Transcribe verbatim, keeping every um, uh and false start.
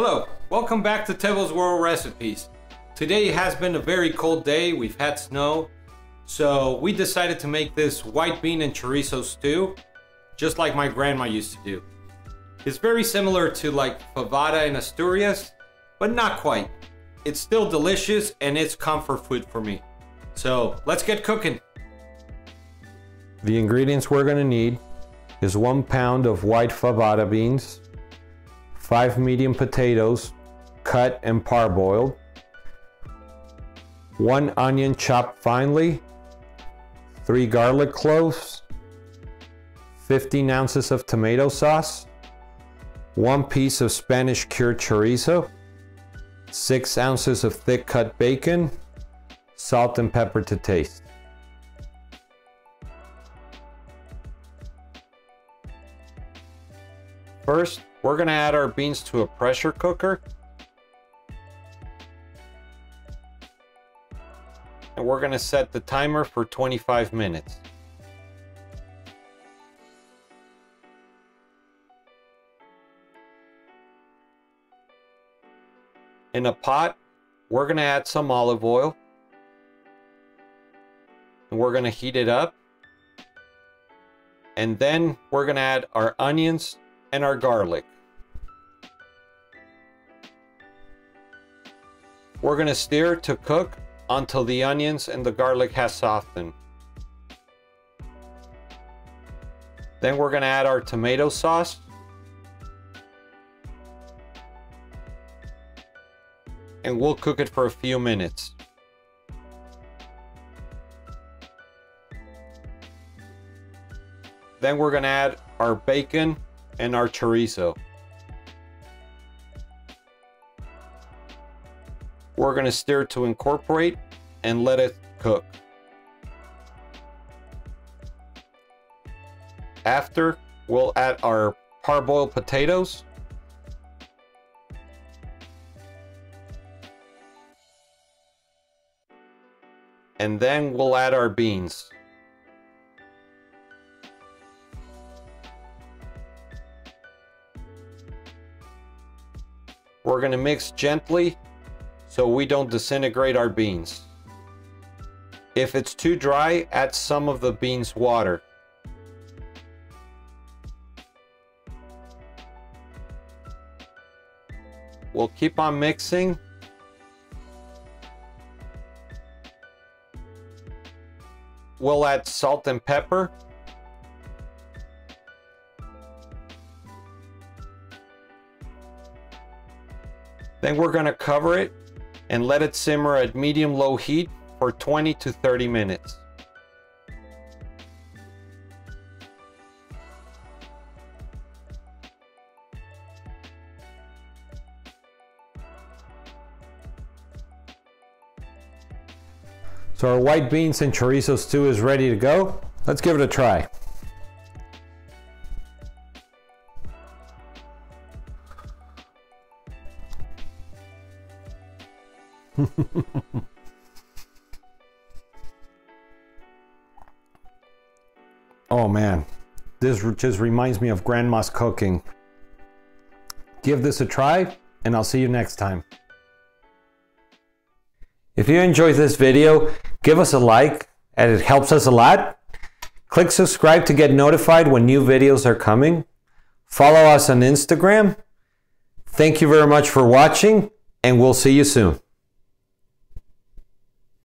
Hello, welcome back to Tebo's World Recipes. Today has been a very cold day, we've had snow, so we decided to make this white bean and chorizo stew, just like my grandma used to do. It's very similar to like Fabada in Asturias, but not quite. It's still delicious and it's comfort food for me. So let's get cooking. The ingredients we're gonna need is one pound of white Fabada beans, five medium potatoes, cut and parboiled, one onion chopped finely, three garlic cloves, fifteen ounces of tomato sauce, one piece of Spanish cured chorizo, six ounces of thick cut bacon, salt and pepper to taste. First, we're gonna add our beans to a pressure cooker. And we're gonna set the timer for twenty-five minutes. In a pot, we're gonna add some olive oil. And we're gonna heat it up. And then we're gonna add our onions and our garlic. We're gonna stir to cook until the onions and the garlic has softened. Then we're gonna add our tomato sauce. And we'll cook it for a few minutes. Then we're gonna add our bacon and our chorizo. We're gonna stir to incorporate and let it cook. After, we'll add our parboiled potatoes. And then we'll add our beans. We're gonna mix gently so we don't disintegrate our beans. If it's too dry, add some of the beans water. We'll keep on mixing. We'll add salt and pepper. Then we're gonna cover it and let it simmer at medium-low heat for twenty to thirty minutes. So our white beans and chorizo stew is ready to go. Let's give it a try. Oh man, this just reminds me of grandma's cooking. Give this a try and I'll see you next time. If you enjoyed this video, give us a like and it helps us a lot. Click subscribe to get notified when new videos are coming. Follow us on Instagram. Thank you very much for watching and we'll see you soon.